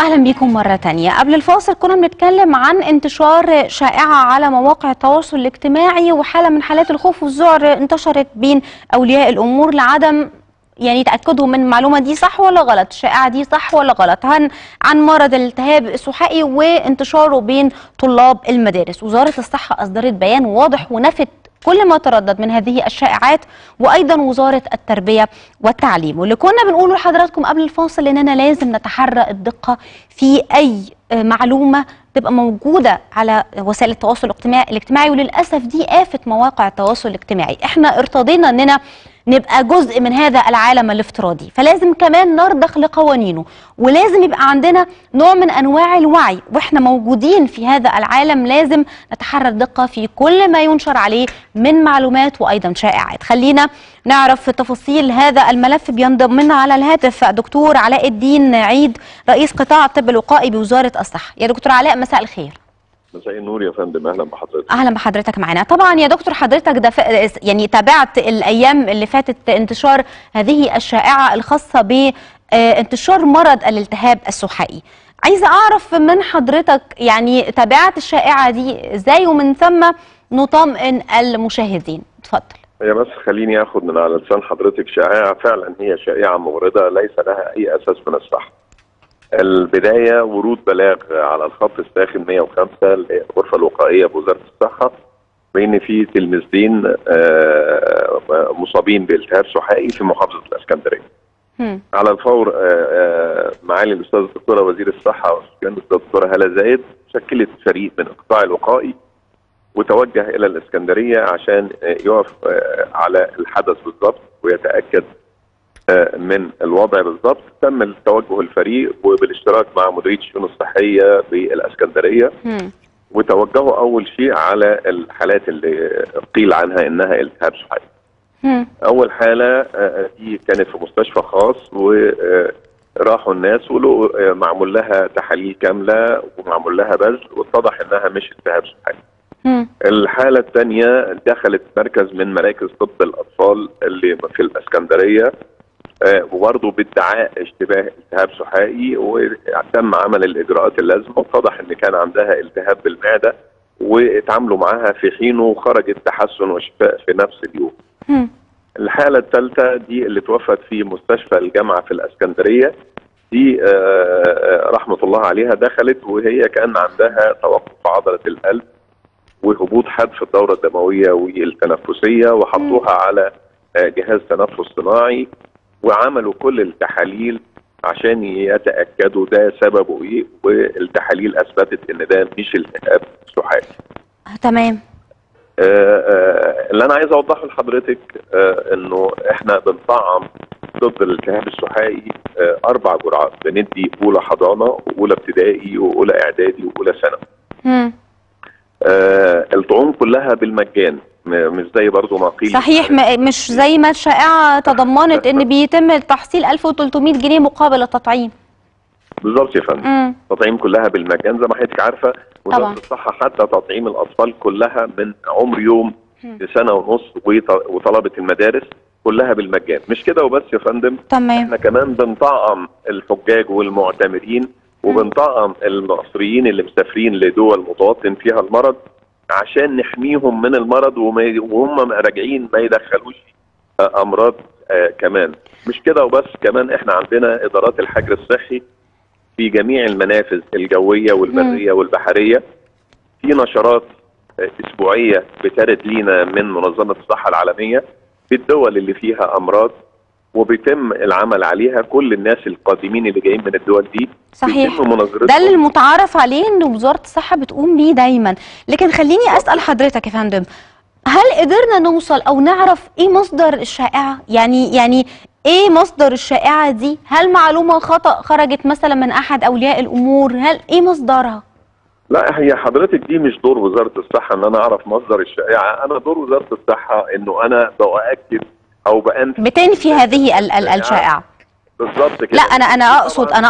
اهلا بيكم مره تانية. قبل الفاصل كنا بنتكلم عن انتشار شائعه على مواقع التواصل الاجتماعي وحاله من حالات الخوف والذعر انتشرت بين اولياء الامور لعدم يعني تاكدهم من المعلومه دي صح ولا غلط، الشائعه دي صح ولا غلط، عن مرض الالتهاب السحائي وانتشاره بين طلاب المدارس. وزاره الصحه اصدرت بيان واضح ونفت كل ما تردد من هذه الشائعات، وايضا وزاره التربيه والتعليم. واللي كنا بنقوله لحضراتكم قبل الفاصل اننا لازم نتحرى الدقه في اي معلومه تبقى موجوده على وسائل التواصل الاجتماعي، وللاسف دي آفة مواقع التواصل الاجتماعي. احنا ارتضينا اننا نبقى جزء من هذا العالم الافتراضي، فلازم كمان نرضخ لقوانينه، ولازم يبقى عندنا نوع من أنواع الوعي وإحنا موجودين في هذا العالم. لازم نتحرى الدقة في كل ما ينشر عليه من معلومات وأيضا شائعات. خلينا نعرف تفاصيل هذا الملف. بينضم على الهاتف دكتور علاء الدين عيد، رئيس قطاع الطب الوقائي بوزارة الصحة. يا دكتور علاء، مساء الخير. مساء النور يا فندم، اهلا بحضرتك. اهلا بحضرتك معانا. طبعا يا دكتور حضرتك يعني تابعت الايام اللي فاتت انتشار هذه الشائعه الخاصه بانتشار مرض الالتهاب السحائي. عايزه اعرف من حضرتك يعني تابعت الشائعه دي ازاي، ومن ثم نطمئن المشاهدين. اتفضل. هي بس خليني اخد من على لسان حضرتك شائعه فعلا هي شائعه مورده ليس لها اي اساس من الصحه. البدايه ورود بلاغ على الخط الساخن 105 الغرفه الوقائيه بوزاره الصحه بان في تلميذين مصابين بالتهاب سحائي في محافظه الاسكندريه. على الفور معالي الاستاذ الدكتوره وزير الصحه والسكان الدكتوره هاله زايد شكلت فريق من القطاع الوقائي وتوجه الى الاسكندريه عشان يقف على الحدث بالضبط ويتاكد من الوضع بالضبط. تم توجه الفريق وبالاشتراك مع مديريه الشؤون الصحيه بالاسكندريه، وتوجهوا اول شيء على الحالات اللي قيل عنها انها التهاب سحائي. اول حاله دي كانت في مستشفى خاص، وراحوا الناس ولقوا معمول لها تحاليل كامله ومعمول لها بذل واتضح انها مش التهاب سحائي. الحاله الثانيه دخلت مركز من مراكز طب الاطفال اللي في الاسكندريه، وبرضه بادعاء اشتباه التهاب سحائي، وتم عمل الاجراءات اللازمه واتضح ان كان عندها التهاب بالمعده واتعاملوا معاها في حينه وخرج التحسن والشفاء في نفس اليوم. الحاله الثالثه دي اللي توفت في مستشفى الجامعه في الاسكندريه، دي رحمه الله عليها دخلت وهي كان عندها توقف عضله القلب وهبوط حدث الدوره الدمويه والتنفسيه، وحطوها على جهاز تنفس صناعي وعملوا كل التحاليل عشان يتاكدوا ده سببه ايه، والتحاليل اثبتت ان ده مش التهاب سحائي. تمام. اللي انا عايز اوضحه لحضرتك انه احنا بنطعم ضد الالتهاب السحائي 4 جرعات، بندي اولى حضانه واولى ابتدائي واولى اعدادي واولى ثانوي. الطعوم كلها بالمجان، مش زي برضه ما قيل. صحيح، مش زي ما الشائعه تضمنت ان بيتم تحصيل 1300 جنيه مقابل التطعيم. بالظبط يا فندم. التطعيم كلها بالمجان زي ما حضرتك عارفه، وزاره الصحه حتى تطعيم الاطفال كلها من عمر يوم لسنه ونص وطلبه المدارس كلها بالمجان. مش كده وبس يا فندم، تمام، احنا كمان بنطعم الحجاج والمعتمرين وبنطعم المصريين اللي مسافرين لدول متوطن فيها المرض عشان نحميهم من المرض، وهم راجعين ما يدخلوش امراض كمان. مش كده وبس، كمان احنا عندنا ادارات الحجر الصحي في جميع المنافذ الجويه والبريه والبحريه، في نشرات اسبوعيه بترد لينا من منظمه الصحه العالميه بالدول اللي فيها امراض، وبيتم العمل عليها. كل الناس القادمين اللي جايين من الدول دي صحيح، ده اللي المتعارف عليه ان وزاره الصحه بتقوم بيه دايما. لكن خليني اسال حضرتك يا فندم، هل قدرنا نوصل او نعرف ايه مصدر الشائعه؟ يعني ايه مصدر الشائعه دي؟ هل معلومه خطا خرجت مثلا من احد اولياء الامور؟ هل ايه مصدرها؟ لا، هي حضرتك دي مش دور وزاره الصحه ان انا اعرف مصدر الشائعه. انا دور وزاره الصحه انه انا باكد او بأنفي بتنفي هذه الشائعه. بالظبط كده. لا، انا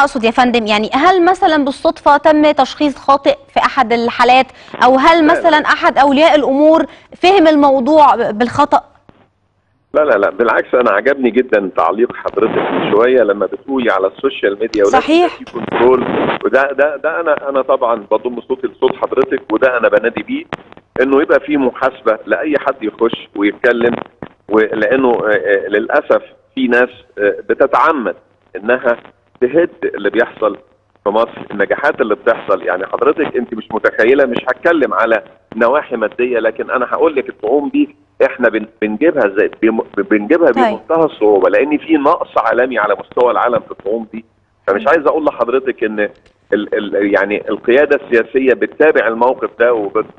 اقصد يا فندم، يعني هل مثلا بالصدفه تم تشخيص خاطئ في احد الحالات، او هل مثلا احد اولياء الامور فهم الموضوع بالخطأ؟ لا لا لا بالعكس، انا عجبني جدا تعليق حضرتك من شويه لما بتقولي على السوشيال ميديا صحيح في كنترول، وده ده ده انا طبعا بضم صوتي لصوت حضرتك، وده انا بنادي بيه انه يبقى في محاسبه لاي حد يخش ويتكلم، ولانه للاسف في ناس بتتعمد انها تهد اللي بيحصل في مصر، النجاحات اللي بتحصل. يعني حضرتك انت مش متخيله، مش هتكلم على نواحي ماديه، لكن انا هقول لك الطعوم دي احنا بنجيبها ازاي، بنجيبها بمنتهى الصعوبه، لان في نقص عالمي على مستوى العالم في الطعوم دي. فمش عايز اقول لحضرتك ان يعني القياده السياسيه بتتابع الموقف ده وبتصر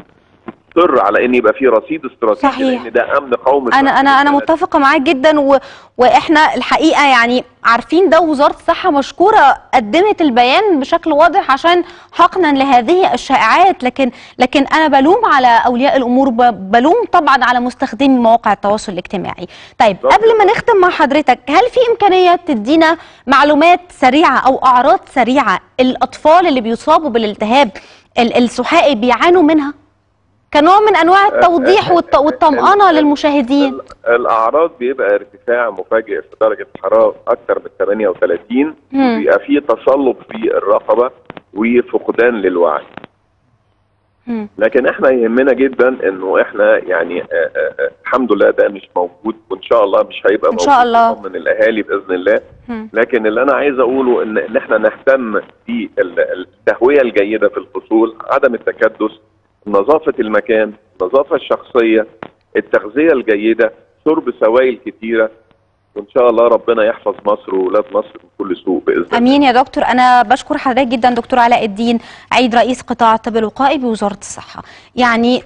على ان يبقى في رصيد استراتيجي، لان ده امن قومي. انا متفقه معاك جدا، واحنا الحقيقه يعني عارفين ده، وزاره الصحه مشكوره قدمت البيان بشكل واضح عشان حقنا لهذه الشائعات، لكن انا بلوم على اولياء الامور، بلوم طبعا على مستخدمي مواقع التواصل الاجتماعي. طيب قبل ما نختم مع حضرتك، هل في امكانيه تدينا معلومات سريعه او اعراض سريعه الاطفال اللي بيصابوا بالالتهاب السحائي بيعانوا منها كنوع من انواع التوضيح والطمأنة للمشاهدين؟ الاعراض بيبقى ارتفاع مفاجئ في درجة الحرارة اكثر من 38، بيبقى فيه تصلب في الرقبة وفقدان للوعي. لكن احنا يهمنا جدا انه احنا يعني الحمد لله ده مش موجود، وان شاء الله مش هيبقى موجود ان شاء الله من الاهالي باذن الله. لكن اللي انا عايز اقوله ان احنا نهتم بالتهوية الجيدة في الفصول، عدم التكدس، نظافة المكان، النظافة الشخصية، التغذية الجيدة، شرب سوائل كتيرة، وإن شاء الله ربنا يحفظ مصر وولاد مصر من كل سوء بإذن الله. أمين يا دكتور. أنا بشكر حضرتك جدا دكتور علاء الدين عيد، رئيس قطاع الطب الوقائي بوزارة الصحة. يعني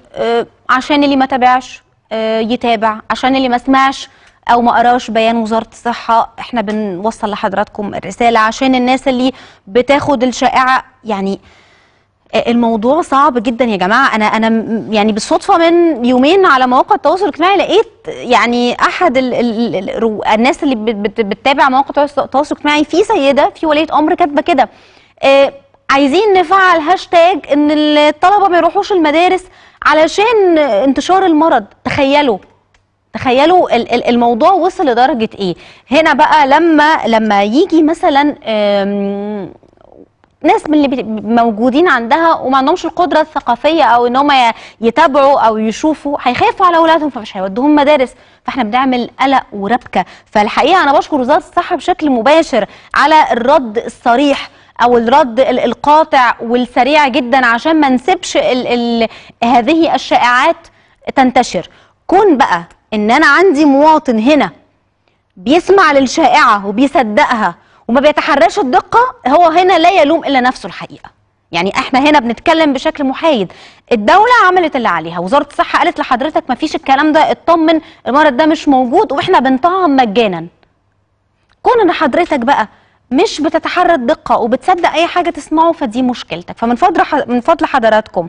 عشان اللي ما تابعش يتابع، عشان اللي ما سمعش أو ما قراش بيان وزارة الصحة إحنا بنوصل لحضراتكم الرسالة، عشان الناس اللي بتاخد الشائعة. يعني الموضوع صعب جدا يا جماعه. انا يعني بالصدفه من يومين على مواقع التواصل الاجتماعي لقيت يعني احد الناس اللي بتتابع مواقع التواصل الاجتماعي، في سيده في وليه امر كاتبه كده عايزين نفعل هاشتاج ان الطلبه ما يروحوش المدارس علشان انتشار المرض. تخيلوا الموضوع وصل لدرجه ايه. هنا بقى لما يجي مثلا ناس من اللي موجودين عندها وما عندهمش القدره الثقافيه او ان هم يتابعوا او يشوفوا، هيخافوا على اولادهم فمش هيودوهم مدارس، فاحنا بنعمل قلق وربكه. فالحقيقه انا بشكر وزاره الصحه بشكل مباشر على الرد الصريح او الرد القاطع والسريع جدا، عشان ما نسيبش هذه الشائعات تنتشر. كون بقى ان انا عندي مواطن هنا بيسمع للشائعه وبيصدقها وما بيتحرش الدقة، هو هنا لا يلوم إلا نفسه الحقيقة. يعني احنا هنا بنتكلم بشكل محايد، الدولة عملت اللي عليها، وزارة الصحة قالت لحضرتك ما فيش الكلام ده، اطمن المرض ده مش موجود، واحنا بنطعم مجانا. كون ان حضرتك بقى مش بتتحرى الدقة وبتصدق أي حاجة تسمعه، فدي مشكلتك. فمن فضل حضراتكم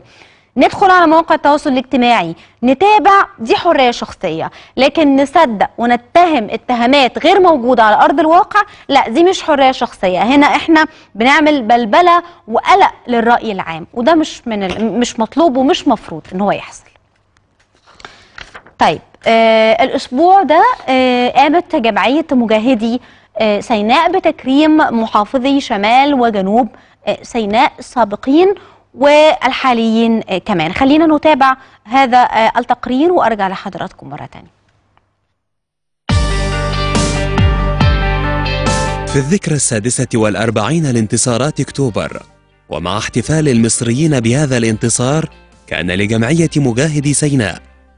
ندخل على مواقع التواصل الاجتماعي نتابع، دي حرية شخصية، لكن نصدق ونتهم اتهامات غير موجودة على أرض الواقع، لا دي مش حرية شخصية. هنا احنا بنعمل بلبلة وقلق للرأي العام، وده مش مطلوب ومش مفروض ان هو يحصل. طيب الأسبوع ده قامت جمعية مجاهدي سيناء بتكريم محافظي شمال وجنوب سيناء السابقين والحاليين كمان. خلينا نتابع هذا التقرير وأرجع لحضراتكم مرة تانية. في الذكرى 46 لانتصارات أكتوبر، ومع احتفال المصريين بهذا الانتصار، كان لجمعية مجاهدي سيناء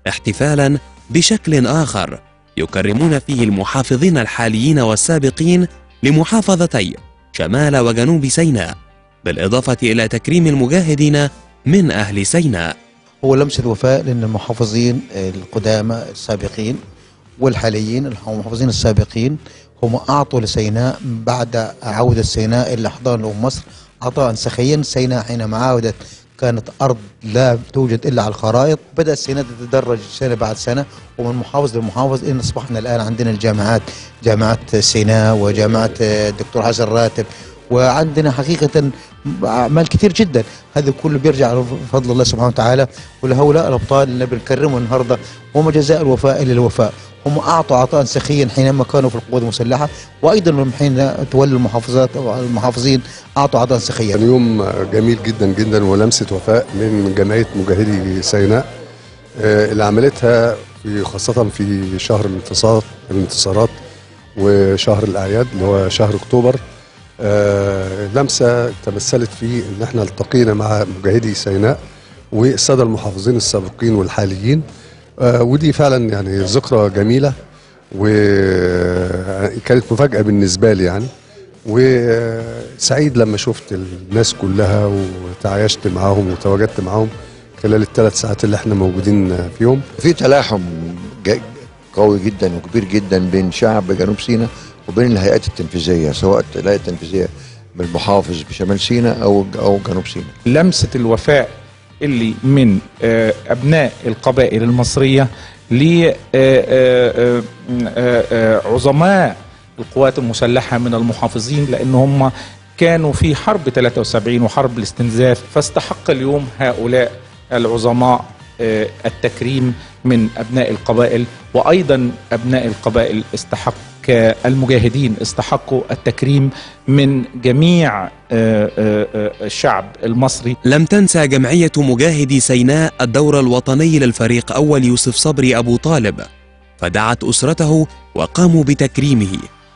احتفالا بشكل آخر يكرمون فيه المحافظين الحاليين والسابقين لمحافظتي شمال وجنوب سيناء، بالإضافة إلى تكريم المجاهدين من أهل سيناء. هو لمسة وفاء لأن المحافظين القدامى السابقين والحاليين المحافظين السابقين هم أعطوا لسيناء بعد عودة سيناء اللي أحضر لهم مصر عطاء سخيا. سيناء حينما عودت كانت أرض لا توجد إلا على الخرائط، بدأت سيناء تتدرج سنة بعد سنة ومن محافظ لمحافظ، إن أصبحنا الآن عندنا الجامعات، جامعة سيناء وجامعة الدكتور حسن راتب وعندنا حقيقة أعمال كتير جدا، هذا كله بيرجع لفضل الله سبحانه وتعالى، ولهؤلاء الأبطال اللي بنكرمهم النهارده هم جزاء الوفاء إلى الوفاء، هم أعطوا عطاء سخيا حينما كانوا في القوات المسلحة، وأيضا حين تولوا المحافظات أو المحافظين أعطوا عطاء سخيا. اليوم جميل جدا جدا ولمسة وفاء من جمعية مجاهدي سيناء اللي عملتها خاصة في شهر الانتصارات وشهر الأعياد اللي هو شهر أكتوبر. لمسة تمثلت في ان احنا التقينا مع مجاهدي سيناء والسادة المحافظين السابقين والحاليين، ودي فعلا يعني ذكرى جميلة وكانت مفاجأة بالنسبة لي يعني، وسعيد لما شفت الناس كلها وتعايشت معاهم وتواجدت معاهم خلال الثلاث ساعات اللي احنا موجودين فيهم. في تلاحم قوي جدا وكبير جدا بين شعب جنوب سيناء وبين الهيئات التنفيذيه، سواء الهيئه التنفيذيه بالمحافظ بشمال سيناء او جنوب سيناء. لمسه الوفاء اللي من ابناء القبائل المصريه ل عظماء القوات المسلحه من المحافظين، لان هم كانوا في حرب 73 وحرب الاستنزاف، فاستحق اليوم هؤلاء العظماء التكريم من أبناء القبائل، وأيضا أبناء القبائل المجاهدين استحقوا التكريم من جميع الشعب المصري. لم تنسى جمعية مجاهدي سيناء الدور الوطني للفريق أول يوسف صبري أبو طالب، فدعت أسرته وقاموا بتكريمه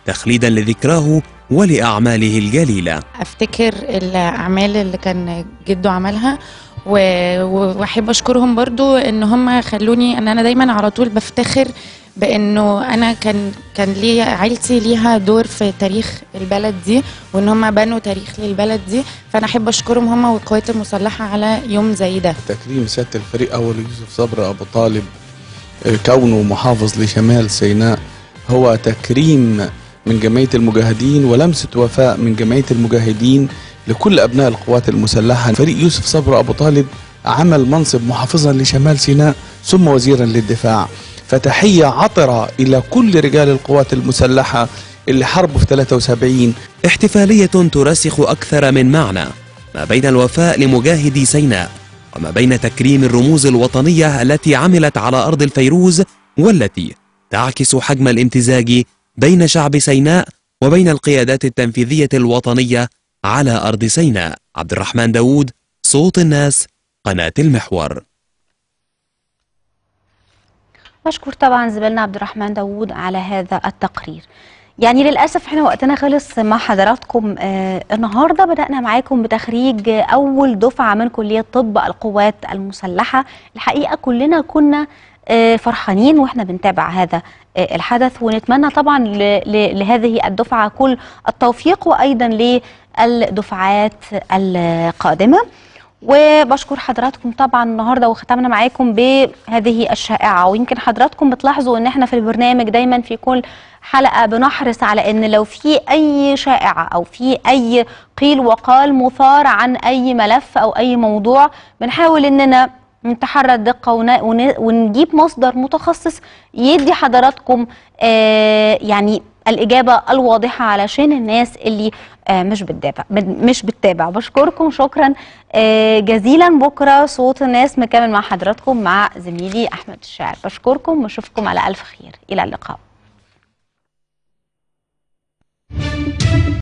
تخليدا لذكراه ولأعماله الجليلة. أفتكر الأعمال اللي كان جده عملها، واحب اشكرهم برضو ان هم خلوني ان انا دايما على طول بفتخر بانه انا كان لي عيلتي ليها دور في تاريخ البلد دي، وان هم بنوا تاريخ للبلد دي، فانا احب اشكرهم هم والقوات المسلحه على يوم زي ده. تكريم سياده الفريق اول يوسف صبري ابو طالب كونه محافظ لشمال سيناء هو تكريم من جمعية المجاهدين ولمسة وفاء من جمعية المجاهدين لكل أبناء القوات المسلحة. فريق يوسف صبري أبو طالب عمل منصب محافظا لشمال سيناء ثم وزيرا للدفاع، فتحية عطرة إلى كل رجال القوات المسلحة اللي حاربوا في 73. احتفالية ترسخ أكثر من معنى ما بين الوفاء لمجاهدي سيناء وما بين تكريم الرموز الوطنية التي عملت على أرض الفيروز، والتي تعكس حجم الامتزاج بين شعب سيناء وبين القيادات التنفيذية الوطنية على أرض سيناء. عبد الرحمن داود، صوت الناس، قناة المحور. مشكور طبعا زميلنا عبد الرحمن داود على هذا التقرير. يعني للأسف احنا وقتنا خلص مع حضراتكم النهاردة. بدأنا معاكم بتخريج أول دفعة من كلية طب القوات المسلحة. الحقيقة كلنا كنا فرحانين واحنا بنتابع هذا الحدث، ونتمنى طبعا لهذه الدفعة كل التوفيق، وأيضا للدفعات القادمة. وبشكر حضراتكم طبعا النهارده، وختمنا معاكم بهذه الشائعة. ويمكن حضراتكم بتلاحظوا ان احنا في البرنامج دايما في كل حلقة بنحرص على ان لو في اي شائعة او في اي قيل وقال مثار عن اي ملف او اي موضوع، بنحاول اننا نتحرى الدقة ونجيب مصدر متخصص يدي حضراتكم يعني الإجابة الواضحة علشان الناس اللي مش بتتابع. بشكركم شكرا جزيلا. بكرة صوت الناس مكمل مع حضراتكم مع زميلي أحمد الشاعر. بشكركم واشوفكم على ألف خير. إلى اللقاء.